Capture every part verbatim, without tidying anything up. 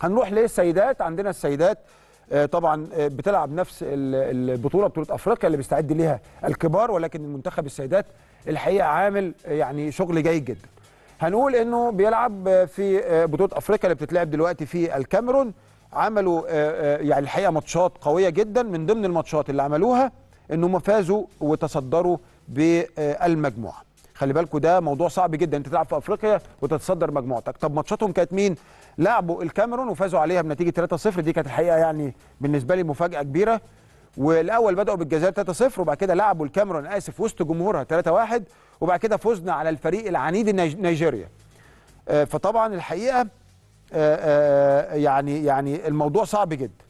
هنروح للسيدات. عندنا السيدات طبعا بتلعب نفس البطوله، بطوله افريقيا اللي بيستعد ليها الكبار، ولكن المنتخب السيدات الحقيقه عامل يعني شغل جيد جدا. هنقول انه بيلعب في بطوله افريقيا اللي بتتلعب دلوقتي في الكاميرون. عملوا يعني الحقيقه ماتشات قويه جدا، من ضمن الماتشات اللي عملوها انهم فازوا وتصدروا بالمجموعه. خلي بالكم ده موضوع صعب جدا، انت تلعب في افريقيا وتتصدر مجموعتك. طب ماتشاتهم كانت مين؟ لعبوا الكاميرون وفازوا عليها بنتيجه ثلاثة صفر، دي كانت الحقيقه يعني بالنسبه لي مفاجاه كبيره. والاول بداوا بالجزائر ثلاثة صفر، وبعد كده لعبوا الكاميرون اسف وسط جمهورها ثلاثة واحد، وبعد كده فزنا على الفريق العنيد نيجيريا. فطبعا الحقيقه يعني يعني الموضوع صعب جدا.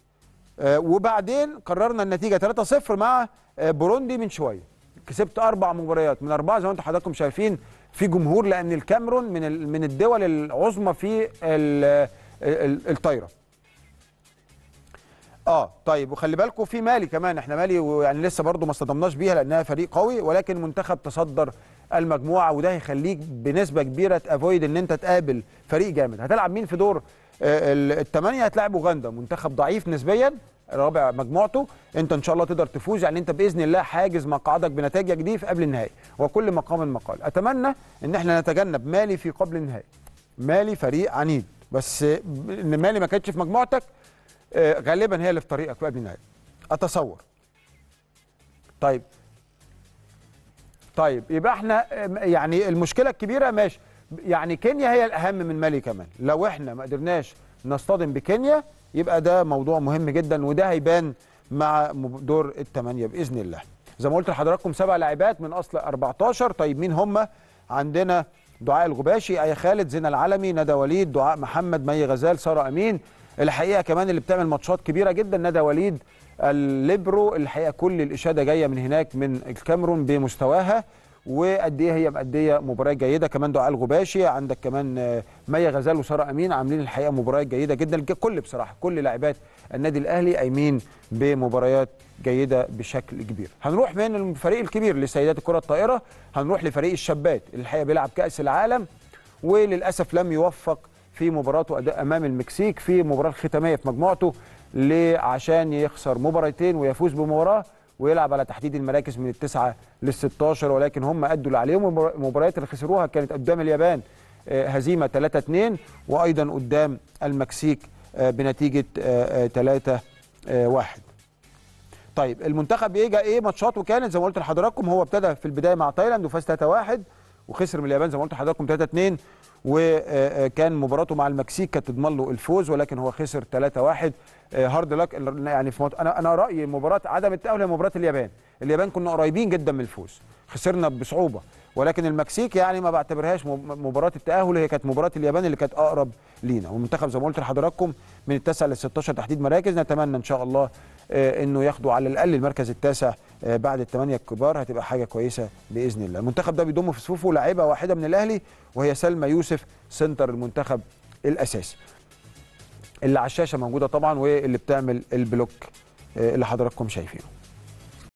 وبعدين قررنا النتيجه ثلاثة صفر مع بوروندي من شويه. كسبت اربع مباريات من اربعه زي ما انتم حضراتكم شايفين في جمهور، لان الكاميرون من من الدول العظمى في الطايره. اه طيب، وخلي بالكم في مالي كمان، احنا مالي ويعني لسه برضه ما اصطدمناش بيها لانها فريق قوي، ولكن المنتخب تصدر المجموعه، وده هيخليك بنسبه كبيره تافويد ان انت تقابل فريق جامد. هتلعب مين في دور الثمانيه؟ هتلعب اوغندا، منتخب ضعيف نسبيا رابع مجموعته. انت ان شاء الله تقدر تفوز، يعني انت باذن الله حاجز مقعدك بنتائجك دي في قبل النهائي. وكل مقام مقال، اتمنى ان احنا نتجنب مالي في قبل النهائي. مالي فريق عنيد، بس ان مالي ما كانتش في مجموعتك غالبا هي اللي في طريقك في قبل النهائي اتصور. طيب طيب يبقى احنا يعني المشكله الكبيره ماشي، يعني كينيا هي الاهم من مالي كمان. لو احنا ما قدرناش نصطدم بكينيا يبقى ده موضوع مهم جدا، وده هيبان مع دور الثمانيه باذن الله. زي ما قلت لحضراتكم سبع لاعبات من اصل أربعتاشر. طيب مين هم؟ عندنا دعاء الغباشي، ايا خالد، زينه العلمي، ندى وليد، دعاء محمد، مي غزال، ساره امين. الحقيقه كمان اللي بتعمل ماتشات كبيره جدا ندى وليد الليبرو، الحقيقه كل الاشاده جايه من هناك من الكاميرون بمستواها، وقد ايه هي مأديه مباريات جيده. كمان دعاء الغباشي، عندك كمان مي غزال وساره امين عاملين الحقيقه مباريات جيده جدا. كل بصراحه كل لاعبات النادي الاهلي قايمين بمباريات جيده بشكل كبير. هنروح من الفريق الكبير لسيدات الكره الطائره، هنروح لفريق الشابات الحقيقه بيلعب كاس العالم، وللاسف لم يوفق في مباراته امام المكسيك في المباراه الختاميه في مجموعته، عشان يخسر مباراتين ويفوز بمباراه ويلعب على تحديد المراكز من التسعه للستاشر. ولكن هم ادوا اللي عليهم. المباريات اللي خسروها كانت قدام اليابان هزيمه ثلاثة اتنين، وايضا قدام المكسيك بنتيجه ثلاثة واحد. طيب المنتخب يجي ايه ماتشاته كانت؟ زي ما قلت لحضراتكم هو ابتدى في البدايه مع تايلاند وفاز ثلاثة واحد، وخسر من اليابان زي ما قلت لحضراتكم ثلاثة اتنين، وكان مباراته مع المكسيك كانت تضمن له الفوز ولكن هو خسر ثلاثة واحد. هارد لك يعني في مط... انا انا رايي مباراه عدم التاهل هي مباراه اليابان. اليابان كنا قريبين جدا من الفوز، خسرنا بصعوبه، ولكن المكسيك يعني ما بعتبرهاش مباراه التاهل، هي كانت مباراه اليابان اللي كانت اقرب لينا. والمنتخب زي ما قلت لحضراتكم من التاسع للستاشر تحديد مراكز، نتمنى ان شاء الله انه ياخدوا على الاقل المركز التاسع بعد الثمانيه الكبار، هتبقى حاجه كويسه باذن الله. المنتخب ده بيضم في صفوفه لاعيبه واحده من الاهلي وهي سلمى يوسف سنتر المنتخب الاساسي، اللي على الشاشه موجوده طبعا واللي بتعمل البلوك اللي حضراتكم شايفينه.